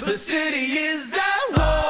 The city is at war.